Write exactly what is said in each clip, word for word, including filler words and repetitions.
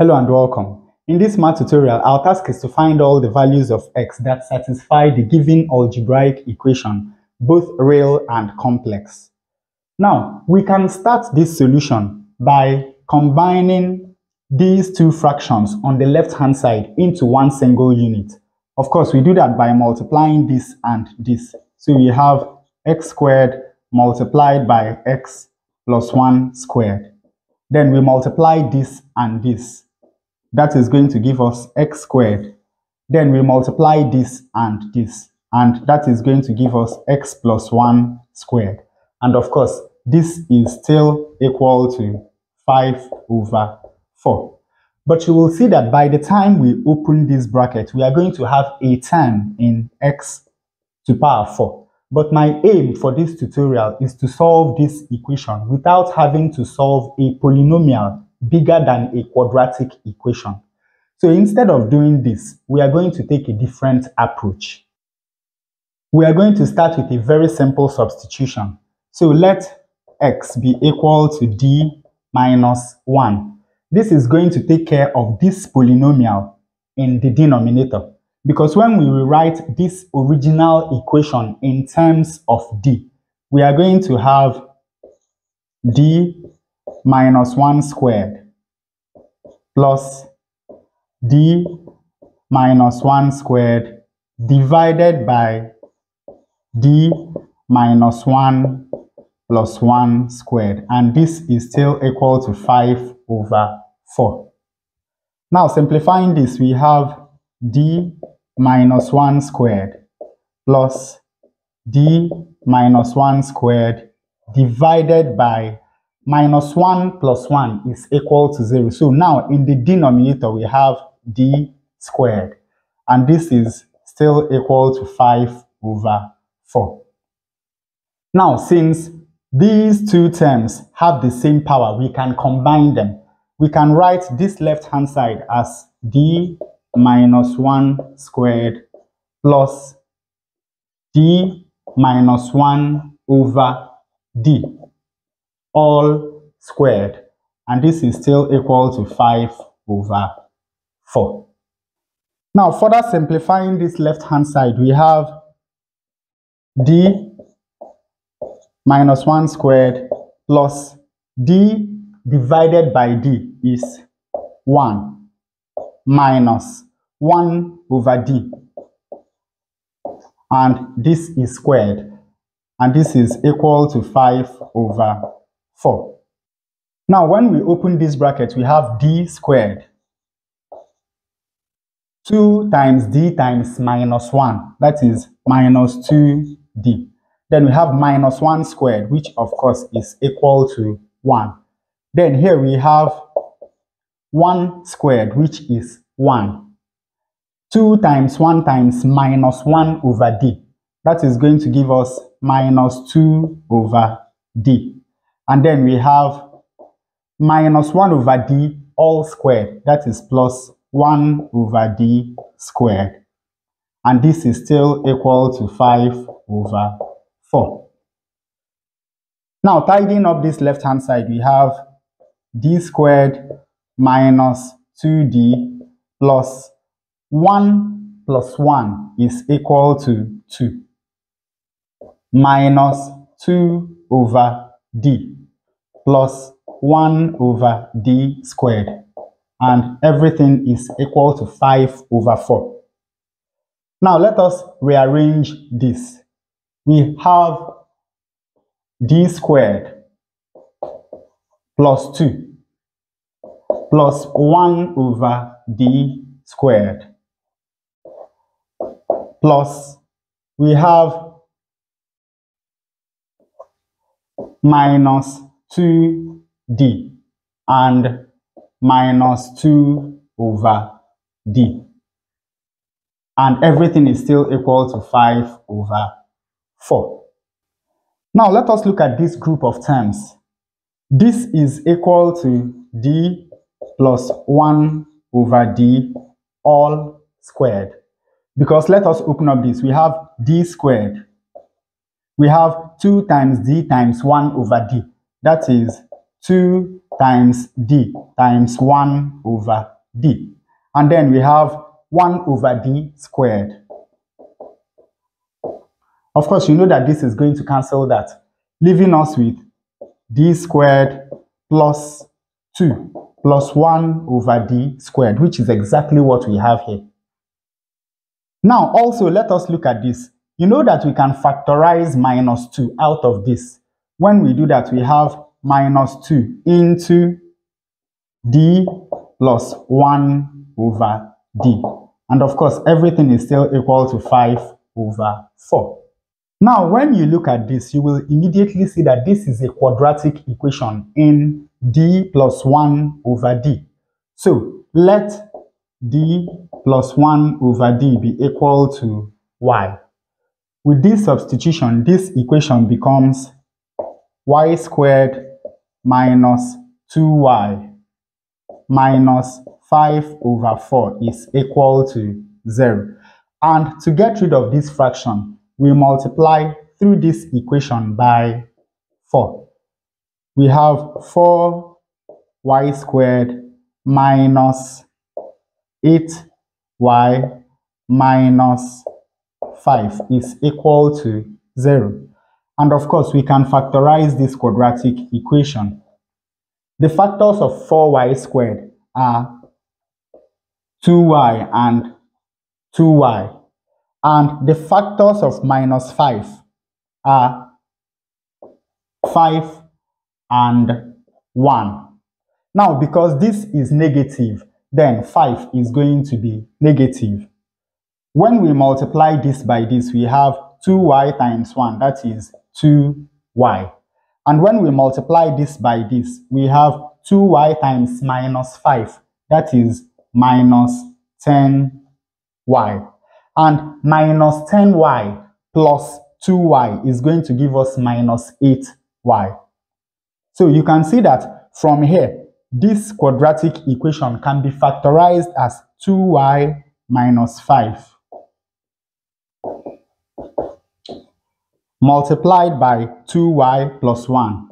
Hello and welcome. In this math tutorial, our task is to find all the values of x that satisfy the given algebraic equation, both real and complex. Now, we can start this solution by combining these two fractions on the left-hand side into one single unit. Of course, we do that by multiplying this and this. So we have x squared multiplied by x plus one squared. Then we multiply this and this. That is going to give us x squared. Then we multiply this and this, and that is going to give us x plus one squared. And of course, this is still equal to five over four. But you will see that by the time we open this bracket, we are going to have a term in x to the power four. But my aim for this tutorial is to solve this equation without having to solve a polynomial bigger than a quadratic equation. So instead of doing this, we are going to take a different approach. We are going to start with a very simple substitution. So let x be equal to d minus one. This is going to take care of this polynomial in the denominator, because when we rewrite this original equation in terms of d, we are going to have d minus one squared plus d minus one squared divided by d minus one plus one squared, and this is still equal to five over four. Now simplifying this, we have d minus one squared plus d minus one squared divided by minus one plus one is equal to zero. So now in the denominator we have d squared, and this is still equal to five over four. Now, since these two terms have the same power, we can combine them. We can write this left-hand side as d minus one squared plus d minus one over d all squared, and this is still equal to five over four. Now, further simplifying this left-hand side, we have d minus one squared plus d divided by d is one minus one over d, and this is squared, and this is equal to five over four. Now when we open this bracket, we have d squared, two times d times minus one, that is minus two d. Then we have minus one squared, which of course is equal to one. Then here we have one squared, which is one. two times one times minus one over d. That is going to give us minus two over d. And then we have minus one over d all squared. That is plus one over d squared. And this is still equal to five over four. Now, tidying up this left hand side, we have d squared minus two d plus one plus one is equal to two minus two over d plus one over d squared, and everything is equal to five over four. Now let us rearrange this. We have d squared plus two plus one over d squared plus we have minus two d and minus two over d, and everything is still equal to five over four. Now let us look at this group of terms. This is equal to d plus one over d all squared, because let us open up this. We have d squared, we have two times d times one over d, that is two times d times one over d. And then we have one over d squared. Of course, you know that this is going to cancel that, leaving us with d squared plus two plus one over d squared, which is exactly what we have here. Now, also, let us look at this. You know that we can factorize minus two out of this. When we do that, we have minus two into d plus one over d. And of course, everything is still equal to five over four. Now, when you look at this, you will immediately see that this is a quadratic equation in d plus one over d. So let d plus one over d be equal to y. With this substitution, this equation becomes y squared minus two y minus five over four is equal to zero. And to get rid of this fraction, we multiply through this equation by four. We have four y squared minus eight y minus five is equal to zero. And of course, we can factorize this quadratic equation. The factors of four y squared are two y and two y. And the factors of minus five are five and one. Now, because this is negative, then five is going to be negative. When we multiply this by this, we have two y times one, that is two y. And when we multiply this by this, we have two y times minus five, that is minus ten y. And minus ten y plus two y is going to give us minus eight y. So you can see that from here, this quadratic equation can be factorized as two y minus five multiplied by two y plus one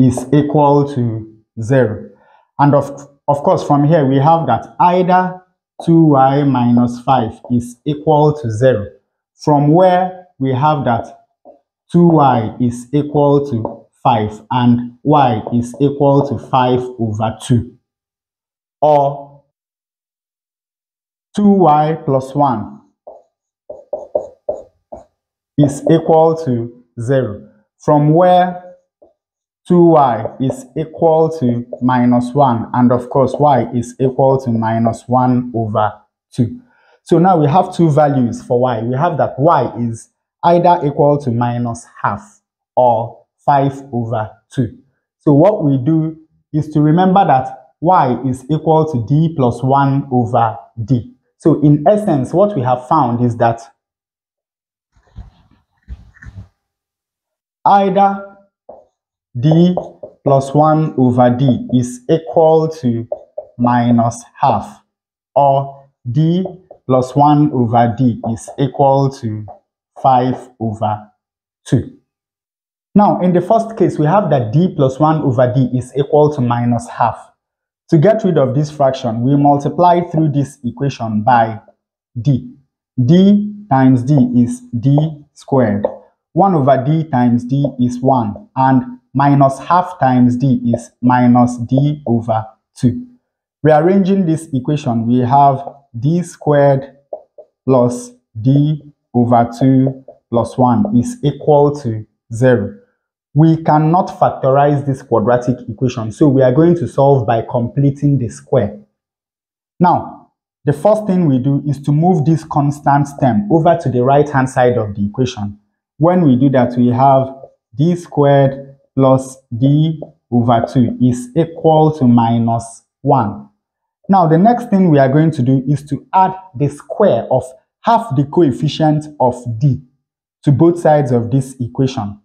is equal to zero. And of, of course, from here we have that either two y minus five is equal to zero, from where we have that two y is equal to five and y is equal to five over two, or two y plus one is equal to zero, from where two y is equal to minus one, and of course y is equal to minus one over two. So now we have two values for y. We have that y is either equal to minus half or five over two. So what we do is to remember that y is equal to d plus one over d. So in essence, what we have found is that either d plus one over d is equal to minus half, or d plus one over d is equal to five over two. Now, in the first case, we have that d plus one over d is equal to minus half. To get rid of this fraction, we multiply through this equation by d. d times d is d squared. one over d times d is one, and minus half times d is minus d over two. Rearranging this equation, we have d squared plus d over two plus one is equal to zero. We cannot factorize this quadratic equation, so we are going to solve by completing the square. Now, the first thing we do is to move this constant term over to the right-hand side of the equation. When we do that, we have d squared plus d over two is equal to minus one. Now, the next thing we are going to do is to add the square of half the coefficient of d to both sides of this equation.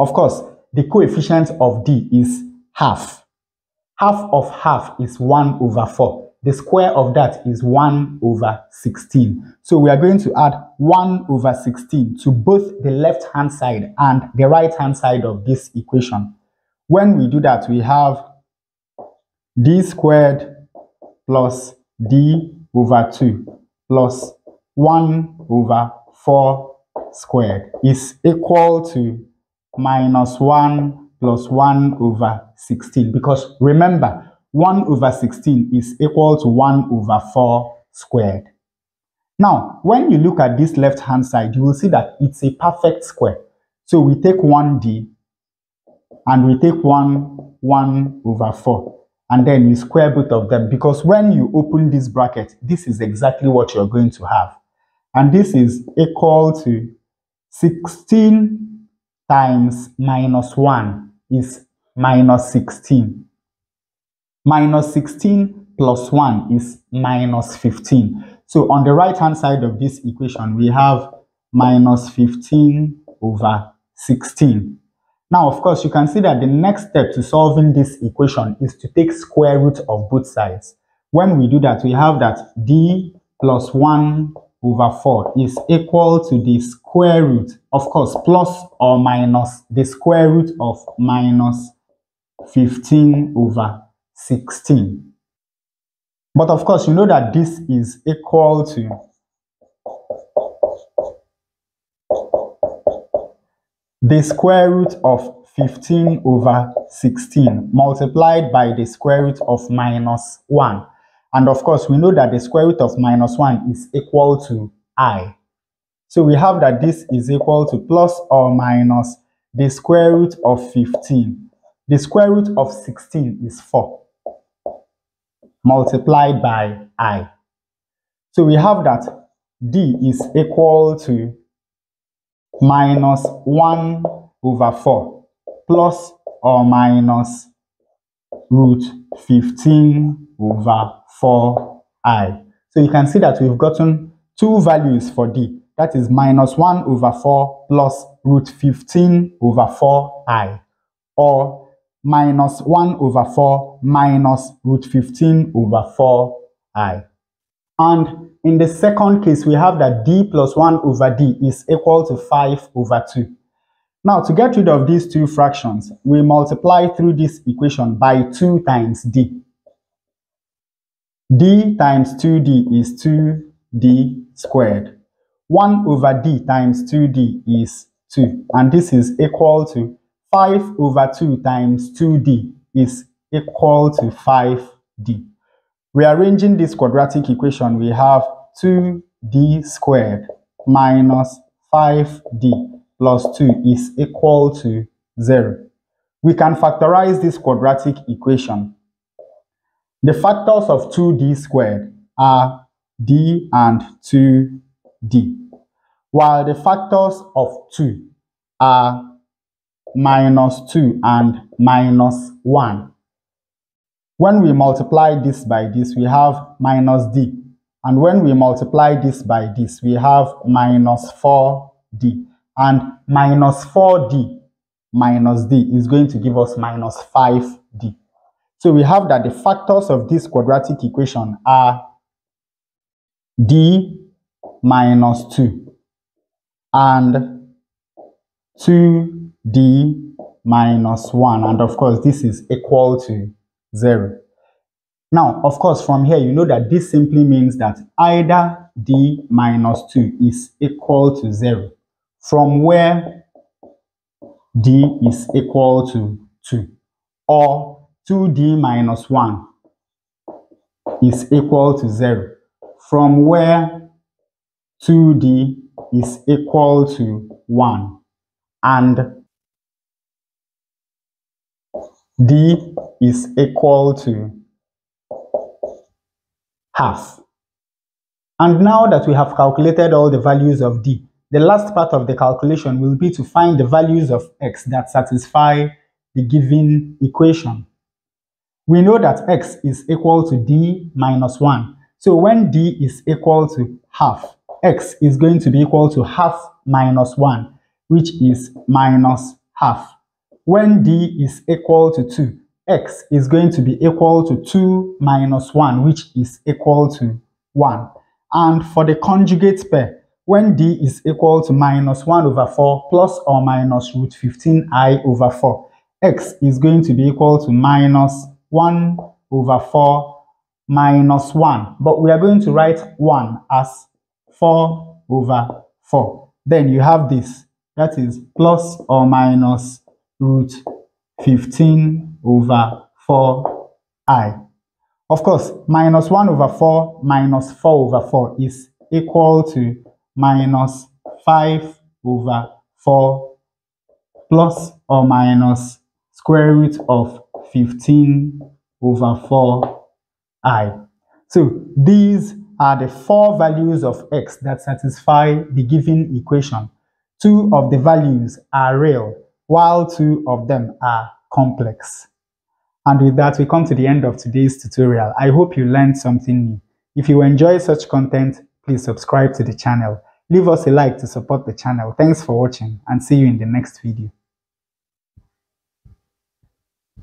Of course, the coefficient of d is half. Half of half is one over four. The square of that is one over sixteen. So we are going to add one over sixteen to both the left-hand side and the right-hand side of this equation. When we do that, we have d squared plus d over two plus one over four squared is equal to minus one plus one over sixteen. Because remember, one over sixteen is equal to one over four squared. Now, when you look at this left-hand side, you will see that it's a perfect square. So we take one d and we take one, one over four. And then you square both of them, because when you open this bracket, this is exactly what you're going to have. And this is equal to sixteen times minus one is minus sixteen. Minus sixteen plus one is minus fifteen. So on the right-hand side of this equation, we have minus fifteen over sixteen. Now, of course, you can see that the next step to solving this equation is to take square root of both sides. When we do that, we have that d plus one over four is equal to the square root, of course, plus or minus the square root of minus fifteen over sixteen. But of course, you know that this is equal to the square root of fifteen over sixteen multiplied by the square root of minus one. And of course, we know that the square root of minus one is equal to I. So we have that this is equal to plus or minus the square root of fifteen. The square root of sixteen is four, multiplied by I. So we have that d is equal to minus one over four plus or minus root fifteen over four i. So you can see that we've gotten two values for d. That is minus one over four plus root fifteen over four i, or minus one over four minus root fifteen over four i. And in the second case, we have that d plus one over d is equal to five over two. Now, to get rid of these two fractions, we multiply through this equation by two times d. d times two d is two d squared. one over d times two d is two. And this is equal to five over two times two d is equal to five d. Rearranging this quadratic equation, we have two d squared minus five d plus two is equal to zero. We can factorize this quadratic equation. The factors of two d squared are d and two d, while the factors of two are minus two and minus one. When we multiply this by this, we have minus d. And when we multiply this by this, we have minus four d. And minus four d minus d is going to give us minus five d. So we have that the factors of this quadratic equation are d minus two and two d minus one. And of course, this is equal to zero. Now, of course, from here, you know that this simply means that either d minus two is equal to zero, from where d is equal to two, or two d minus one is equal to zero, from where two d is equal to one, and d is equal to half. And now that we have calculated all the values of d, the last part of the calculation will be to find the values of x that satisfy the given equation. We know that x is equal to d minus one. So when d is equal to half, x is going to be equal to half minus one, which is minus half. When d is equal to two, x is going to be equal to two minus one, which is equal to one. And for the conjugate pair, when d is equal to minus one over four plus or minus root fifteen i over four, x is going to be equal to minus one over four minus one. But we are going to write one as four over four. Then you have this, that is plus or minus root fifteen over four i. Of course, minus one over four minus four over four is equal to minus five over four plus or minus square root of fifteen over four i. So these are the four values of x that satisfy the given equation. Two of the values are real, while two of them are complex. And with that, we come to the end of today's tutorial. I hope you learned something new. If you enjoy such content, please subscribe to the channel. Leave us a like to support the channel. Thanks for watching, and see you in the next video.